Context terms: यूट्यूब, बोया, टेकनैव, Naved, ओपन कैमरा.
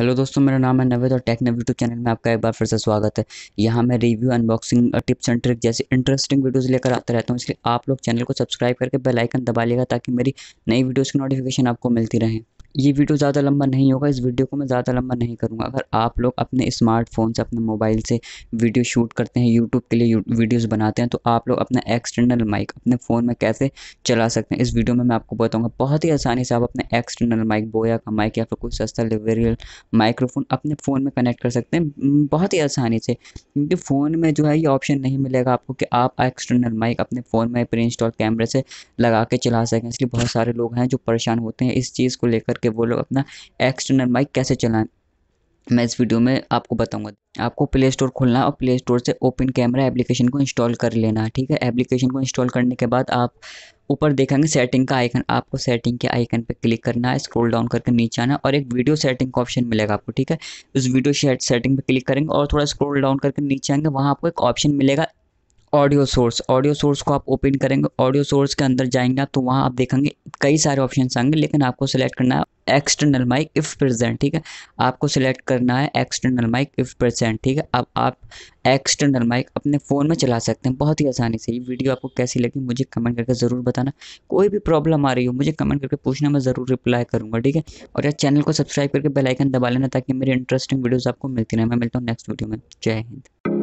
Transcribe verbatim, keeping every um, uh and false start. Hello दोस्तों, मेरा नाम है नवेद और टेकनैव यूट्यूब चैनल में आपका एक बार फिर से स्वागत है। यहाँ मैं रिव्यू, अनबॉक्सिंग और टिप्स एंड ट्रिक जैसे इंटरेस्टिंग वीडियोस लेकर आता रहता हूँ, इसलिए आप लोग चैनल को सब्सक्राइब करके बेल आइकन दबा लिएगा ताकि मेरी नई वीडियोस की नोटिफिकेशन आपको मिलती रहे। ये वीडियो ज़्यादा लंबा नहीं होगा, इस वीडियो को मैं ज़्यादा लंबा नहीं करूँगा। अगर आप लोग अपने स्मार्टफोन से, अपने मोबाइल से वीडियो शूट करते हैं, यूट्यूब के लिए वीडियोस बनाते हैं, तो आप लोग अपना एक्सटर्नल माइक अपने फ़ोन में कैसे चला सकते हैं इस वीडियो में मैं आपको बताऊँगा। बहुत ही आसानी से आप अपने एक्सटर्नल माइक, बोया का माइक या फिर कोई सस्ता वेरियल माइक्रोफोन अपने फ़ोन में कनेक्ट कर सकते हैं, बहुत ही आसानी से, क्योंकि फ़ोन में जो है ये ऑप्शन नहीं मिलेगा आपको कि आप एक्सटर्नल माइक अपने फ़ोन में प्री इंस्टॉल कैमरे से लगा के चला सकें। इसलिए बहुत सारे लोग हैं जो परेशान होते हैं इस चीज़ को लेकर कि वो लोग अपना एक्सटर्नल माइक कैसे चलाएं। मैं इस वीडियो में आपको बताऊंगा। आपको प्ले स्टोर खोलना और प्ले स्टोर से ओपन कैमरा एप्लीकेशन को इंस्टॉल कर लेना है। ठीक है, एप्लीकेशन को इंस्टॉल करने के बाद आप ऊपर देखेंगे सेटिंग का आइकन, आपको सेटिंग के आइकन पर क्लिक करना है, स्क्रॉल डाउन करके नीचे आना और एक वीडियो सेटिंग का ऑप्शन मिलेगा आपको। ठीक है, उस वीडियो सेट सेटिंग पर क्लिक करेंगे और थोड़ा स्क्रॉल डाउन करके नीचे आएंगे, वहाँ आपको एक ऑप्शन मिलेगा ऑडियो सोर्स। ऑडियो सोर्स को आप ओपन करेंगे, ऑडियो सोर्स के अंदर जाएंगे आप तो वहाँ आप देखेंगे कई सारे ऑप्शंस आएंगे, लेकिन आपको सिलेक्ट करना है एक्सटर्नल माइक इफ़ प्रेजेंट। ठीक है, आपको सिलेक्ट करना है एक्सटर्नल माइक इफ़ प्रेजेंट। ठीक है, अब आप एक्सटर्नल माइक अपने फ़ोन में चला सकते हैं बहुत ही आसानी से। ये वीडियो आपको कैसी लगी मुझे कमेंट करके ज़रूर बताना। कोई भी प्रॉब्लम आ रही हो मुझे कमेंट करके पूछना, मैं ज़रूर रिप्लाई करूँगा। ठीक है, और यार चैनल को सब्सक्राइब करके बेल आइकन दबा लेना ताकि मेरी इंटरेस्टिंग वीडियोज़ आपको मिलती रहे। मैं मिलता हूँ नेक्स्ट वीडियो में। जय हिंद।